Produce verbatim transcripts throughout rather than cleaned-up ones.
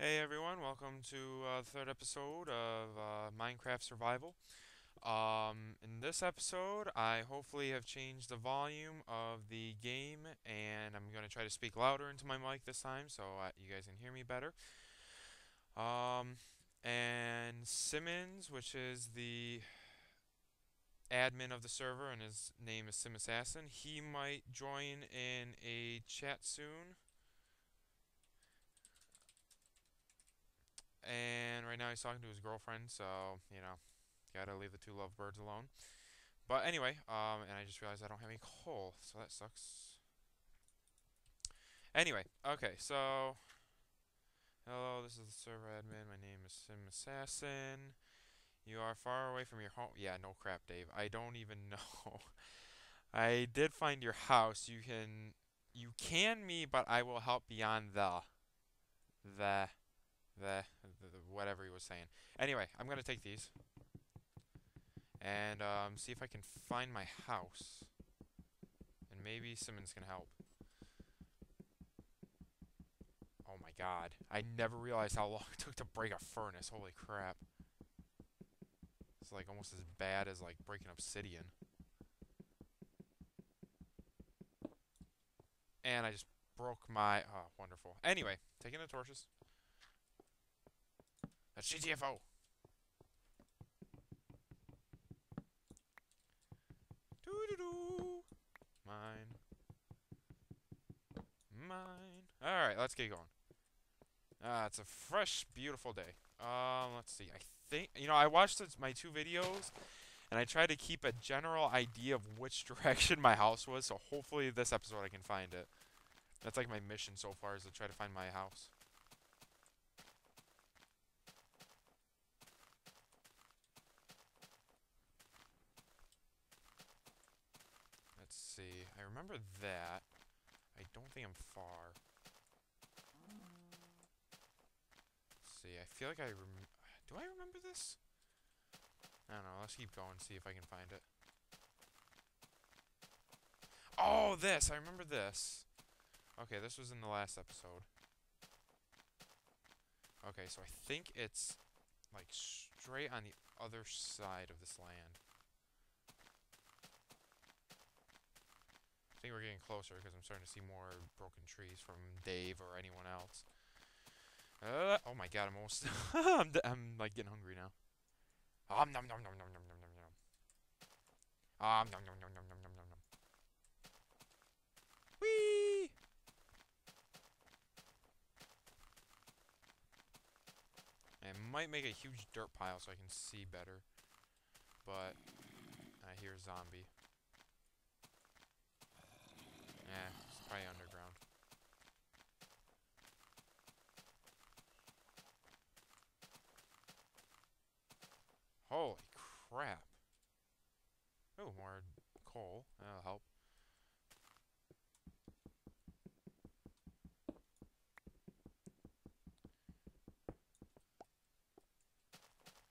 Hey everyone, welcome to uh, the third episode of uh, Minecraft Survival. Um, in this episode, I hopefully have changed the volume of the game, and I'm going to try to speak louder into my mic this time so uh, you guys can hear me better. Um, and Simmons, which is the admin of the server, and his name is SimAssassin, he might join in a chat soon. And right now he's talking to his girlfriend, so, you know, gotta leave the two lovebirds alone. But anyway, um, and I just realized I don't have any coal, so that sucks. Anyway, okay, so, hello, this is the server admin, my name is SimAssassin. You are far away from your home. Yeah, no crap, Dave, I don't even know. I did find your house. You can, you can me, but I will help beyond the, the... The, the, the whatever he was saying. Anyway, I'm gonna take these and um, see if I can find my house, and maybe Simmons can help. Oh my God! I never realized how long it took to break a furnace. Holy crap! It's like almost as bad as like breaking obsidian. And I just broke my. Oh, wonderful. Anyway, taking the torches. That's G T F O. Doo doo doo. Mine. Mine. All right, let's get going. Ah, it's a fresh, beautiful day. Um, let's see. I think you know. I watched this, my two videos, and I tried to keep a general idea of which direction my house was. So hopefully, this episode I can find it. That's like my mission so far, is to try to find my house. Let's see. I remember that. I don't think I'm far. Let's see. I feel like I rem- Do I remember this? I don't know. Let's keep going and see if I can find it. Oh, this! I remember this. Okay, this was in the last episode. Okay, so I think it's like straight on the other side of this land. I think we're getting closer because I'm starting to see more broken trees from Dave or anyone else. Uh, oh my God, I'm almost... I'm, d I'm like getting hungry now. Um, nom nom nom nom nom nom nom nom. Um, nom nom nom nom nom nom nom nom. Whee! I might make a huge dirt pile so I can see better. But I hear a zombie. Yeah, it's probably underground. Holy crap. Oh, more coal. That'll help.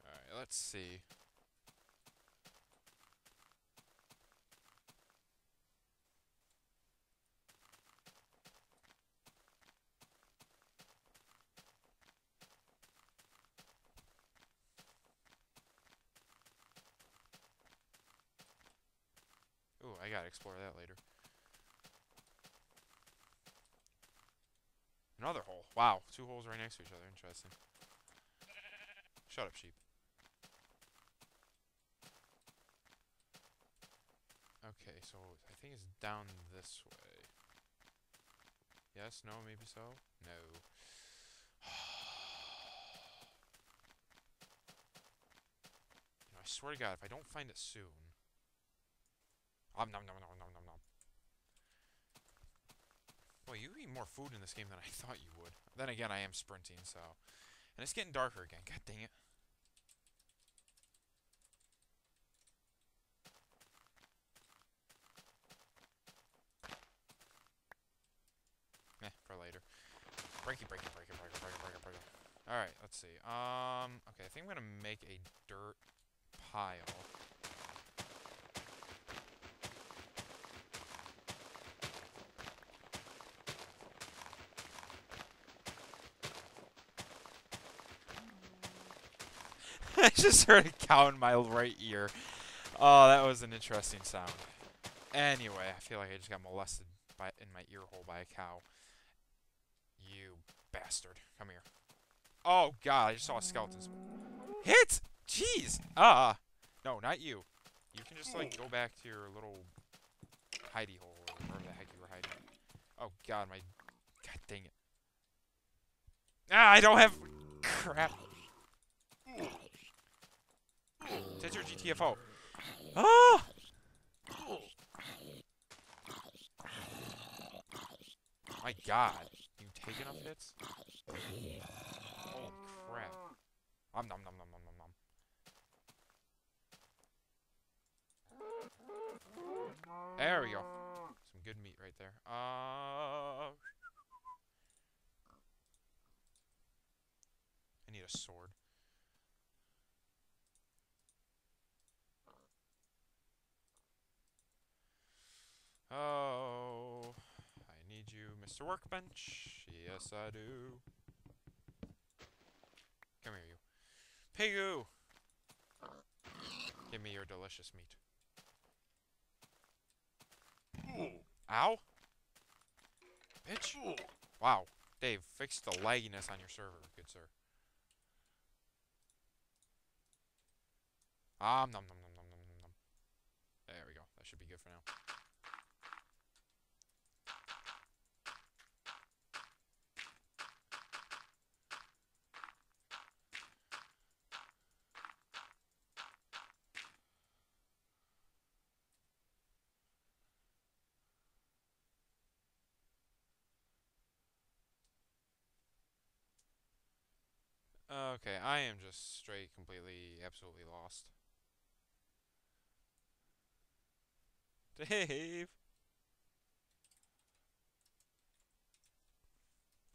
Alright, let's see. Ooh, I gotta explore that later. Another hole. Wow, two holes right next to each other. Interesting. Shut up, sheep. Okay, so I think it's down this way. Yes, no, maybe so? No. You know, I swear to God, if I don't find it soon... Om nom nom nom nom nom nom. Boy, you eat more food in this game than I thought you would. Then again, I am sprinting, so... And it's getting darker again. God dang it. Meh, for later. Breaky, breaky, breaky, breaky, breaky, breaky, breaky. Alright, let's see. Um, okay, I think I'm gonna make a dirt pile. I just heard a cow in my right ear. Oh, that was an interesting sound. Anyway, I feel like I just got molested by, in my ear hole by a cow. You bastard. Come here. Oh, God, I just saw a skeleton. Hit! Jeez! Ah! Uh, no, not you. You can just, like, go back to your little hidey hole or wherever the heck you were hiding. Oh, God, my... God dang it. Ah, I don't have... Crap. That's your G T F O. Ah! My God. You take enough hits? Holy crap. Om nom nom nom nom nom nom. There we go. Some good meat right there. Uh, I need a sword. Oh, I need you, Mister Workbench. Yes, I do. Come here, you. Pigu! Give me your delicious meat. Ow! Bitch! Wow. Dave, fix the lagginess on your server, good sir. Um, nom, nom, nom, nom, nom, nom, nom. There we go. That should be good for now. Okay, I am just straight, completely, absolutely lost. Dave!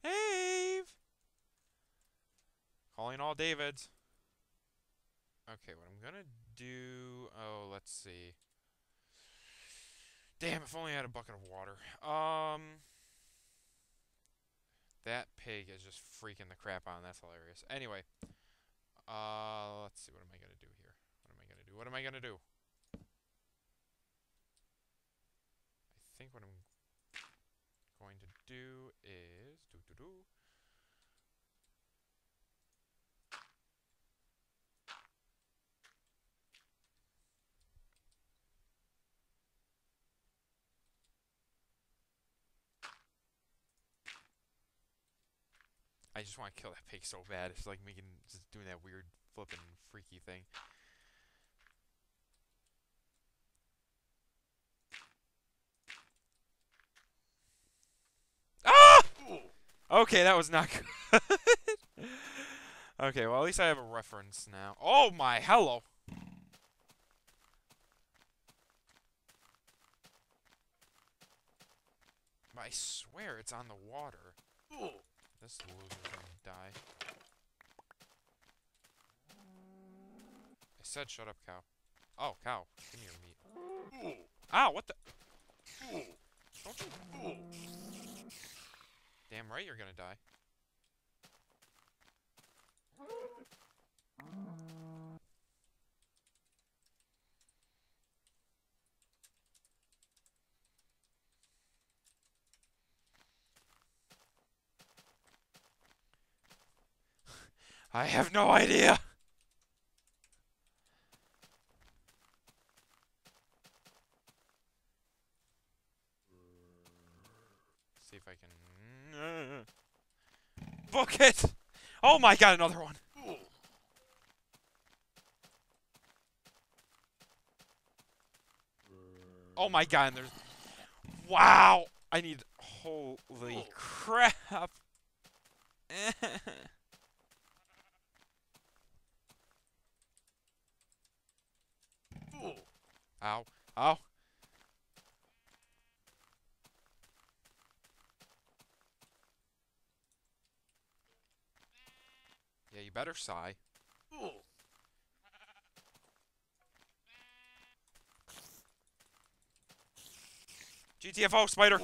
Dave! Calling all Davids. Okay, what I'm gonna do... Oh, let's see. Damn, if only I had a bucket of water. Um... That pig is just freaking the crap on. That's hilarious. Anyway, uh, let's see. What am I going to do here? What am I going to do? What am I going to do? I think what I'm going to do is... Doo -doo -doo. I just want to kill that pig so bad. It's like making, just doing that weird flipping freaky thing. Ah! Okay, that was not good. Okay, well at least I have a reference now. Oh my, hello! I swear it's on the water. This loser's gonna die. I said shut up, cow. Oh, cow. Give me your meat. Ow, what the? Don't you... Damn right you're gonna die. I have no idea! See if I can... Book it! Oh my God, another one! Oh my God, and there's... Wow! I need... Holy crap! Ow. Ow. Yeah, you better sigh. Ooh. G T F O, spider!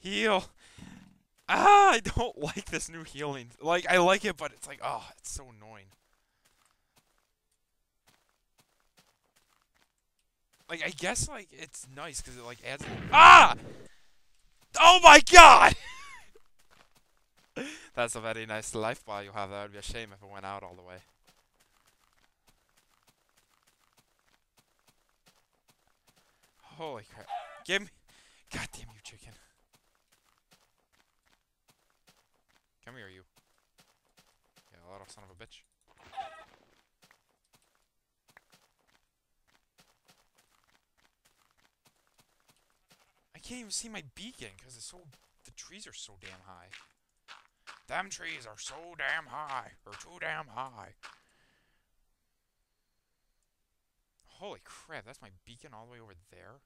Heal! Ah, I don't like this new healing. Like, I like it, but it's like, oh, it's so annoying. Like, I guess, like, it's nice because it, like, adds... Ah! Oh my god! That's a very nice life bar you have there. It would be a shame if it went out all the way. Holy crap. Give me... God damn you, chicken. Come here, you. Yeah, little son of a bitch. I can't even see my beacon because it's so... The trees are so damn high. Them trees are so damn high. Or too damn high. Holy crap, that's my beacon all the way over there.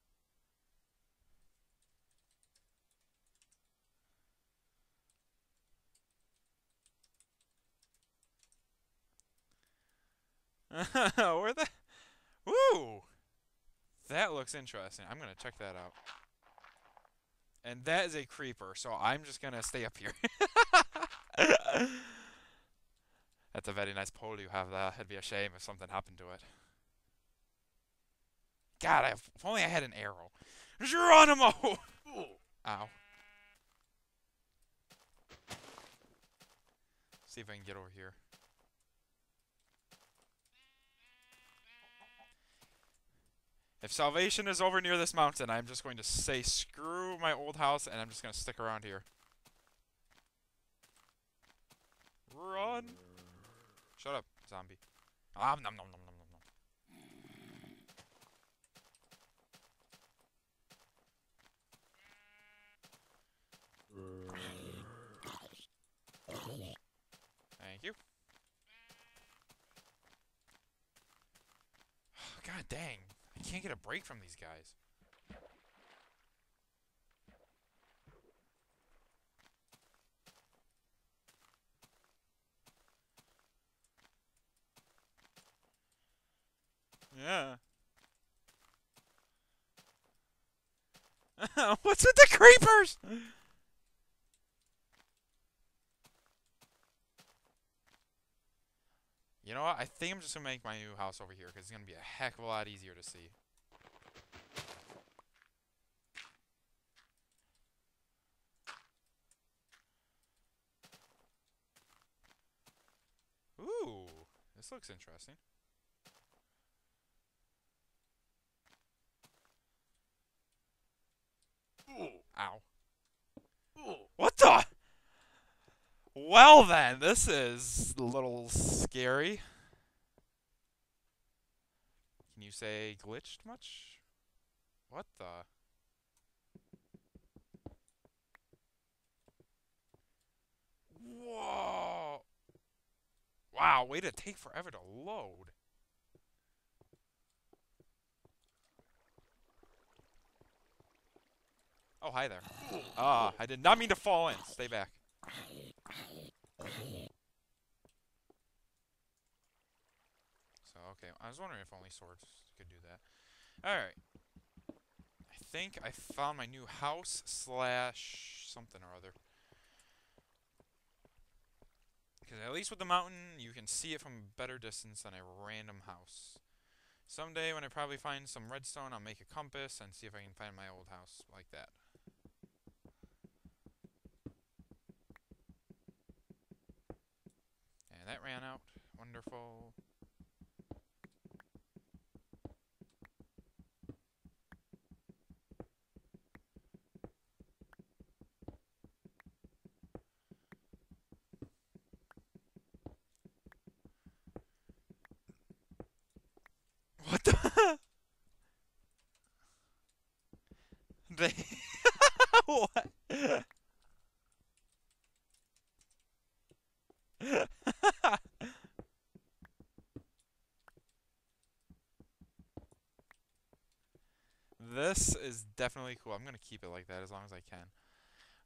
Where the... Woo! That looks interesting. I'm gonna check that out. And that is a creeper, so I'm just gonna stay up here. That's a very nice pole you have there. It'd be a shame if something happened to it. God, I have, if only I had an arrow. Geronimo! Ow. See if I can get over here. If salvation is over near this mountain, I'm just going to say screw my old house and I'm just going to stick around here. Run! Shut up, zombie. Om nom nom nom nom nom nom. Thank you. God dang. I can't get a break from these guys. Yeah. What's with the creepers? You know what? I think I'm just gonna make my new house over here because it's gonna be a heck of a lot easier to see. Ooh, this looks interesting. Ooh. Ow. Ooh. What the? Well then, this is a little scary. Can you say glitched much? What the? Whoa! Wow, way to take forever to load. Oh, hi there. Ah, uh, I did not mean to fall in. Stay back. So, okay, I was wondering if only swords could do that. Alright. I think I found my new house slash something or other. Because at least with the mountain, you can see it from a better distance than a random house. Someday, when I probably find some redstone, I'll make a compass and see if I can find my old house like that. That ran out. Wonderful. What the? They. What? This is definitely cool. I'm gonna keep it like that as long as I can.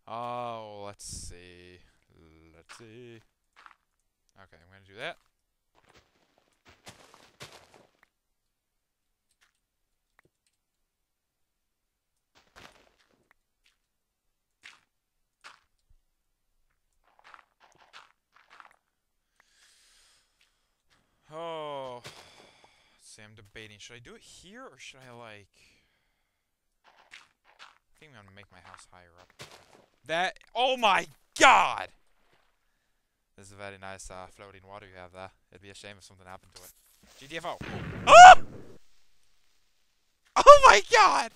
Oh, let's see. Let's see. Okay, I'm gonna do that. Honestly, I'm debating. Should I do it here, or should I, like... I think I'm gonna make my house higher up. That... Oh my god! This is a very nice uh, floating water you have there. It'd be a shame if something happened to it. G T F O! Ah! Oh my god!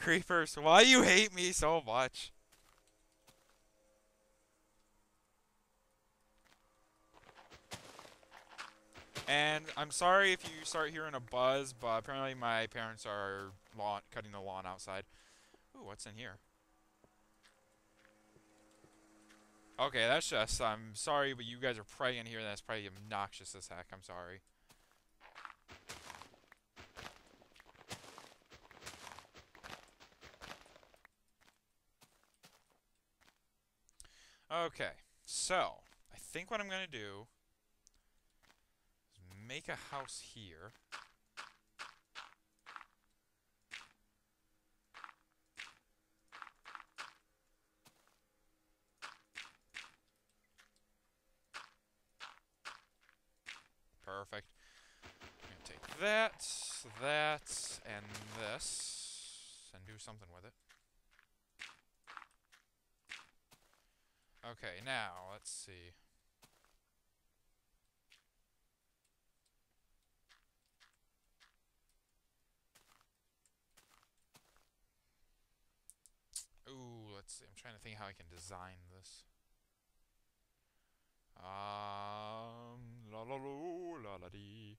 Creepers, why you hate me so much? And I'm sorry if you start hearing a buzz, but apparently my parents are lawn cutting the lawn outside. Ooh, what's in here? Okay, that's just, I'm sorry, but you guys are probably in here. That's probably obnoxious as heck. I'm sorry. Okay, so I think what I'm gonna do is make a house here. Perfect. I'm gonna take that, that, and this, and do something with it. Okay, now, let's see. Ooh, let's see. I'm trying to think how I can design this. Um, la la la la la dee.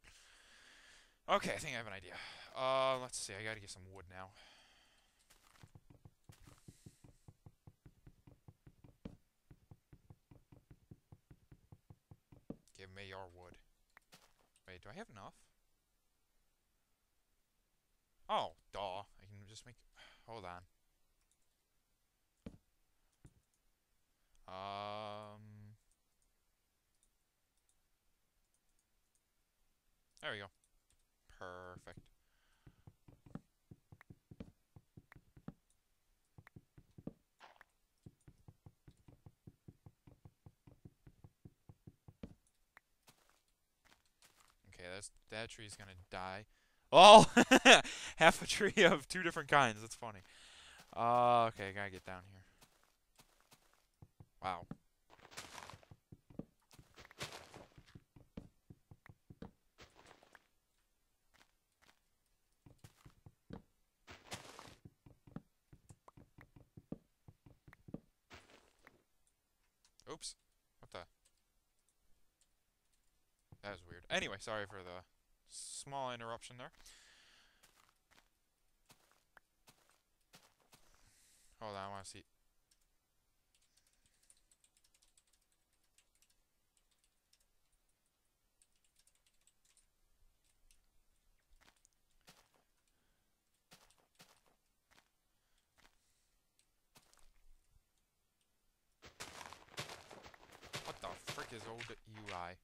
Okay, I think I have an idea. Uh, let's see. I gotta get some wood now. Give me your wood. Wait, do I have enough? Oh, duh. I can just make... Hold on. Um... There we go. Perfect. That's, that tree's gonna die. Oh! Half a tree of two different kinds. That's funny. Uh, okay, gotta get down here. Wow. Oops. What the? That was weird. Anyway, sorry for the small interruption there. Hold on, I want to see. What the frick is old U I?